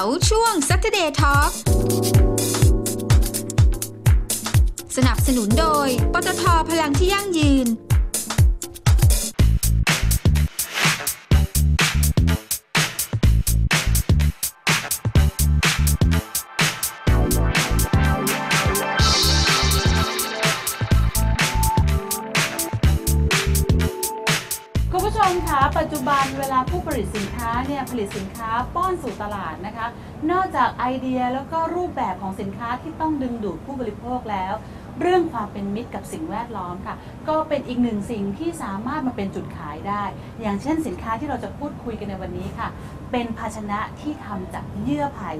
าร์ช่วง Saturday Talk สนับสนุนโดยปตท.พลังที่ยั่งยืนปัจจุบันเวลาผู้ผลิตสินค้าเนี่ยผลิตสินค้าป้อนสู่ตลาดนะคะนอกจากไอเดียแล้วก็รูปแบบของสินค้าที่ต้องดึงดูดผู้บริโภคแล้วเรื่องความเป็นมิตรกับสิ่งแวดล้อมค่ะก็เป็นอีกหนึ่งสิ่งที่สามารถมาเป็นจุดขายได้อย่างเช่นสินค้าที่เราจะพูดคุยกันในวันนี้ค่ะเป็นภาชนะที่ทำจากเยื่อไผ่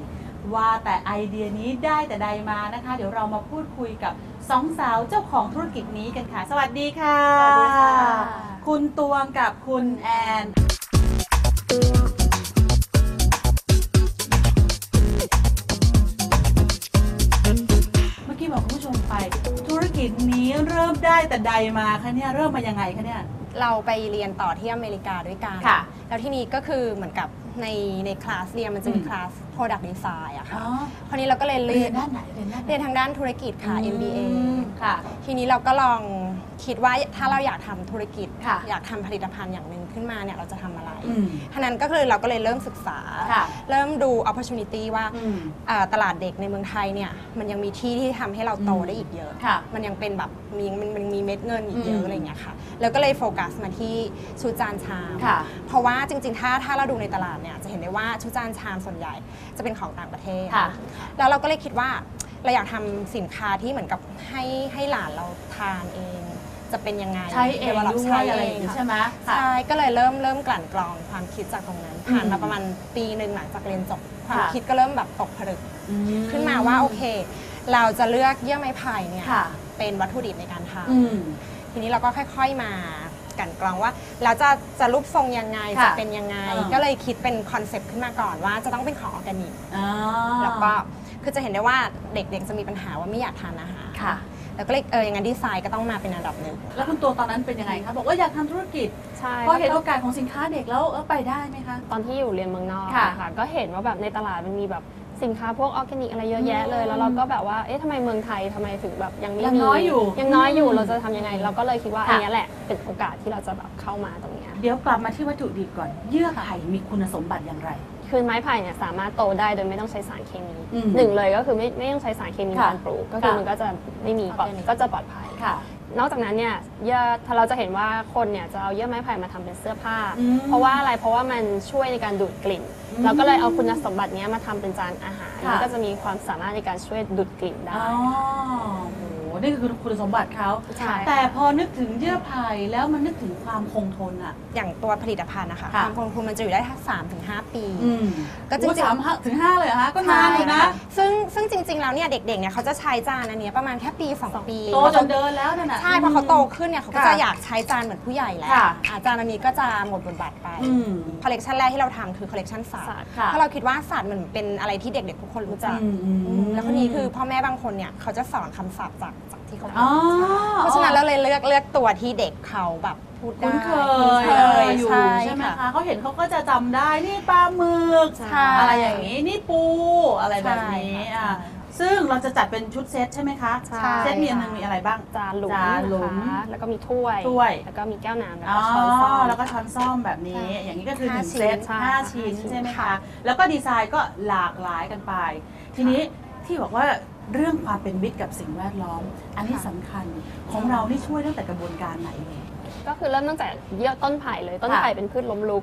ว่าแต่ไอเดียนี้ได้แต่ใดมานะคะเดี๋ยวเรามาพูดคุยกับสองสาวเจ้าของธุรกิจนี้กันค่ะสวัสดีค่ะสวัสดีค่ะคุณตวงกับคุณแอนเมื่อกี้บอกคุณผู้ชมไปธุรกิจนี้เริ่มได้แต่ใดมาคะเนี่ยเริ่มมายังไงคะเนี่ยเราไปเรียนต่อที่อเมริกาด้วยกันแล้วที่นี่ก็คือเหมือนกับในคลาสเรียนมันจะมีคลาส Product Design อะค่ะคราวนี้เราก็เลยเรียนด้านไหนเรียนทางด้านธุรกิจค่ะ MBA ค่ะทีนี้เราก็ลองคิดว่าถ้าเราอยากทำธุรกิจอยากทำผลิตภัณฑ์อย่างหนึ่งขึ้นมาเนี่ยเราจะทำอะไรฉะนั้นก็คือเราก็เลยเริ่มศึกษาเริ่มดู opportunity ว่าตลาดเด็กในเมืองไทยเนี่ยมันยังมีที่ทำให้เราโตได้อีกเยอะมันยังเป็นแบบมันมีเม็ดเงินอีกเยอะอะไรอย่างเงี้ยค่ะแล้วก็เลยโฟกัสมาที่ชุดจานชามเพราะว่าจริงๆถ้าเราดูในตลาดเนี่ยจะเห็นได้ว่าชุดจานชามส่วนใหญ่จะเป็นของต่างประเทศแล้วเราก็เลยคิดว่าเราอยากทำสินค้าที่เหมือนกับให้หลานเราทานเองจะเป็นยังไงใช้เองด้วยอะไรอย่างนี้ใช่ไหมใช่ก็เลยเริ่มกลั่นกรองความคิดจากตรงนั้นผ่านมาประมาณปีหนึ่งหลังจากเรียนจบความคิดก็เริ่มแบบตกผลึกขึ้นมาว่าโอเคเราจะเลือกเยื่อไม้ไผ่เนี่ยเป็นวัตถุดิบในการทำทีนี้เราก็ค่อยๆมากลั่นกรองว่าเราจะรูปทรงยังไงจะเป็นยังไงก็เลยคิดเป็นคอนเซปต์ขึ้นมาก่อนว่าจะต้องเป็นของออร์แกนิกแล้วก็คือจะเห็นได้ว่าเด็กๆจะมีปัญหาว่าไม่อยากทานอาหารแล้วก็เลยอย่างนั้นดีไซน์ก็ต้องมาเป็นอันดับหนึ่งแล้วคุณตัวตอนนั้นเป็นยังไงคะบอกว่าอยากทำธุรกิจพอเห็นโอกาสของสินค้าเด็กแล้วไปได้ไหมคะตอนที่อยู่เรียนเมืองนอกค่ะก็เห็นว่าแบบในตลาดมันมีแบบสินค้าพวกออร์แกนิกอะไรเยอะแยะเลยแล้วเราก็แบบว่าเอ๊ะทำไมเมืองไทยทำไมถึงแบบยังไม่มียังน้อยอยู่เราจะทำยังไงเราก็เลยคิดว่าอันนี้แหละเป็นโอกาสที่เราจะแบบเข้ามาตรงนี้เดี๋ยวกลับมาที่วัตถุดิบก่อนเยื่อไผ่มีคุณสมบัติอย่างไรคือไม้ไผ่เนี่ยสามารถโตได้โดยไม่ต้องใช้สารเคมีหนึ่งเลยก็คือไม่ต้องใช้สารเคมีในการปลูกก็คือมันก็จะไม่มีก็จะปลอดภัยนอกจากนั้นเนี่ยเยื่อถ้าเราจะเห็นว่าคนเนี่ยจะเอาเยื่อไม้ไผ่มาทำเป็นเสื้อผ้าเพราะว่าอะไรเพราะว่ามันช่วยในการดูดกลิ่นเราก็เลยเอาคุณสมบัตินี้มาทำเป็นจานอาหารแล้วก็จะมีความสามารถในการช่วยดูดกลิ่นได้นี่คือคุณสมบัติเขาแต่พอนึกถึงเยื่อไผ่แล้วมันนึกถึงความคงทนอะอย่างตัวผลิตภัณฑ์นะคะความคงทนมันจะอยู่ได้ 3-5 ปีก็จริงๆ 3-5 เลยฮะก็นานเลยนะซึ่งจริงๆแล้วเนี่ยเด็กๆเนี่ยเขาจะใช้จานอันนี้ประมาณแค่ปี2ปีโตจนเดินแล้วนั่นแหละใช่พอเขาโตขึ้นเนี่ยเขาก็จะอยากใช้จานเหมือนผู้ใหญ่แล้วจานอันนี้ก็จะหมดบทบาทไปคอลเลกชันแรกที่เราทำคือคอลเลกชันศาสตร์เพราะเราคิดว่าศาสตร์มันเป็นอะไรที่เด็กๆทุกคนรู้จักแล้วคนนี้คือพ่อแม่บางคนเนี่ยเขาจะสอนคำศัพท์จากที่เขาเพราะฉะนั้นเราเลยเลือกตัวที่เด็กเขาแบบพูดได้คุ้นเคยอยู่ใช่ไหมคะเขาเห็นเขาก็จะจำได้นี่ปลาหมึกอะไรอย่างนี้นี่ปูอะไรแบบนี้ซึ่งเราจะจัดเป็นชุดเซตใช่ไหมคะเซตมีอันนึงมีอะไรบ้างจานหลุมแล้วก็มีถ้วยแล้วก็มีแก้วน้ำแล้วก็ช้อนซ่อมแบบนี้อย่างนี้ก็คือ1เซต5ชิ้นใช่ไหมคะแล้วก็ดีไซน์ก็หลากหลายกันไปทีนี้ที่บอกว่าเรื่องความเป็นมิตรกับสิ่งแวดล้อมอันนี้สำคัญของเราที่ช่วยตั้งแต่กระบวนการไหนก็คือเริ่มตั้งแต่เยื่อต้นไผ่เลยต้นไผ่เป็นพืชล้มลุก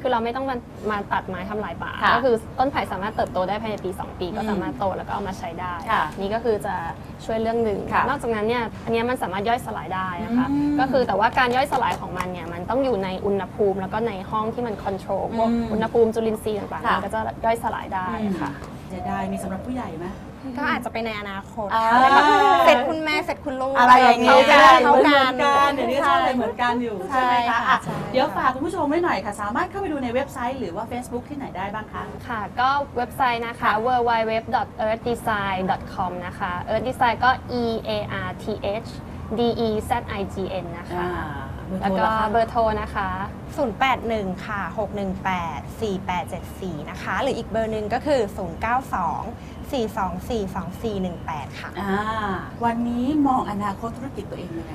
คือเราไม่ต้องมาตัดไม้ทำลายป่าก็คือต้นไผ่สามารถเติบโตได้ภายในปี2ปีก็สามารถโตแล้วก็เอามาใช้ได้นี่ก็คือจะช่วยเรื่องหนึ่งนอกจากนั้นเนี่ยอันนี้มันสามารถย่อยสลายได้นะคะก็คือแต่ว่าการย่อยสลายของมันเนี่ยมันต้องอยู่ในอุณหภูมิแล้วก็ในห้องที่มันคอนโทรลพวกอุณหภูมิจุลินทรีย์ต่างๆก็จะย่อยสลายได้ค่ะจะได้มีสำหรับผู้ใหญ่ไหมก็อาจจะไปในอนาคตเสร็จคุณแม่เสร็จคุณลูกอะไรอย่างเงี้ยเข้ากันเดี๋ยวนี้ชอบอะไรเหมือนกันอยู่ใช่ไหมคะเดี๋ยวฝากคุณผู้ชมไว้หน่อยค่ะสามารถเข้าไปดูในเว็บไซต์หรือว่า Facebook ที่ไหนได้บ้างคะค่ะก็เว็บไซต์นะคะ www.earthdezign.com นะคะ Earth Dezign ก็ EARTHDEZIGN นะคะ แล้วก็เบอร์โทรนะคะ081ค่ะ6184874นะคะหรืออีกเบอร์หนึ่งก็คือ092 424 2418ค่ะวันนี้มองอนาคตธุรกิจตัวเองยังไง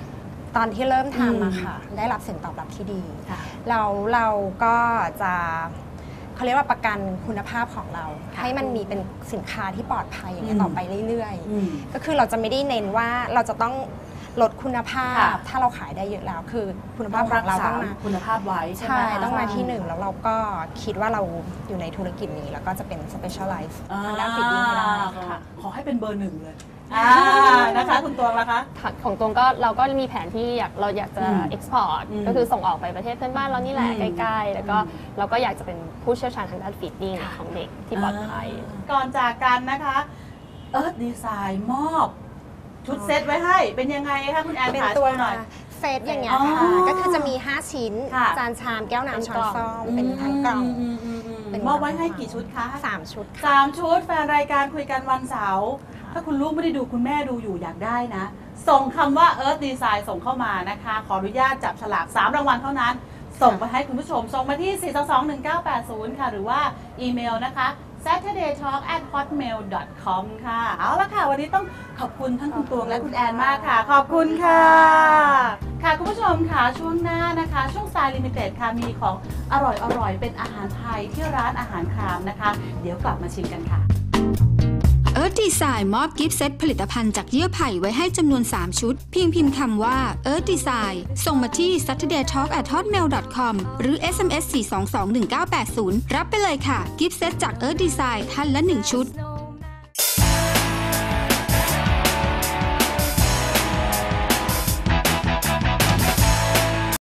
ตอนที่เริ่มทำมาค่ะได้รับเสียงตอบรับที่ดีเราก็จะเขาเรียกว่าประกันคุณภาพของเราให้มันมีเป็นสินค้าที่ปลอดภัยอย่างนี้ต่อไปเรื่อยๆก็คือเราจะไม่ได้เน้นว่าเราจะต้องลดคุณภาพถ้าเราขายได้เยอะแล้วคือคุณภาพของเราต้องมาคุณภาพไว้ใช่ต้องมาที่หนึ่งแล้วเราก็คิดว่าเราอยู่ในธุรกิจนี้แล้วก็จะเป็น specialize ทางด้านฟิตติ้งให้ได้ค่ะขอให้เป็นเบอร์หนึ่งเลยนะคะคุณตวงล่ะคะของตวงก็เราก็มีแผนที่เราอยากจะ export ก็คือส่งออกไปประเทศเพื่อนบ้านเรานี่แหละใกล้ๆแล้วก็เราก็อยากจะเป็นผู้เชี่ยวชาญทางด้านฟีดดิ้งของเด็กที่ปลอดภัยก่อนจากกันนะคะ Earth Dezign มอบชุดเซตไว้ให้เป็นยังไงคะคุณแอนเป็นตัวหน่อยเซตอย่างเงี้ยค่ะก็คือจะมี5ชิ้นจานชามแก้วน้ำช้อนส้อมเป็นทั้งกล่องมอบไว้ให้กี่ชุดคะ3ชุดค่ะ3 ชุดแฟนรายการคุยกันวันเสาร์ถ้าคุณลูกไม่ได้ดูคุณแม่ดูอยู่อยากได้นะส่งคำว่า Earth Dezign ส่งเข้ามานะคะขออนุญาตจับฉลาก3รางวัลเท่านั้นส่งไปให้คุณผู้ชมส่งมาที่4221980ค่ะหรือว่าอีเมลนะคะ saturdaytalk@hotmail.com ค่ะเอาละค่ะวันนี้ต้องขอบคุณทั้งคุณตวงและคุณแอนมากค่ะขอบคุณค่ะค่ะคุณผู้ชมค่ะช่วงหน้านะคะช่วงสไตล์ลิมิเต็ดค่ะมีของอร่อยๆเป็นอาหารไทยที่ร้านอาหารคามนะคะเดี๋ยวกลับมาชิมกันค่ะEarth Dezign มอบกิฟต์เซตผลิตภัณฑ์จากเยื่อไผ่ไว้ให้จำนวน3ชุดเพียงพิมพ์คำว่า Earth Dezign ส่งมาที่ saturdaytalk@hotmail.com หรือ SMS 4221980รับไปเลยค่ะกิฟต์เซตจาก Earth Dezign ท่านละ1 ชุด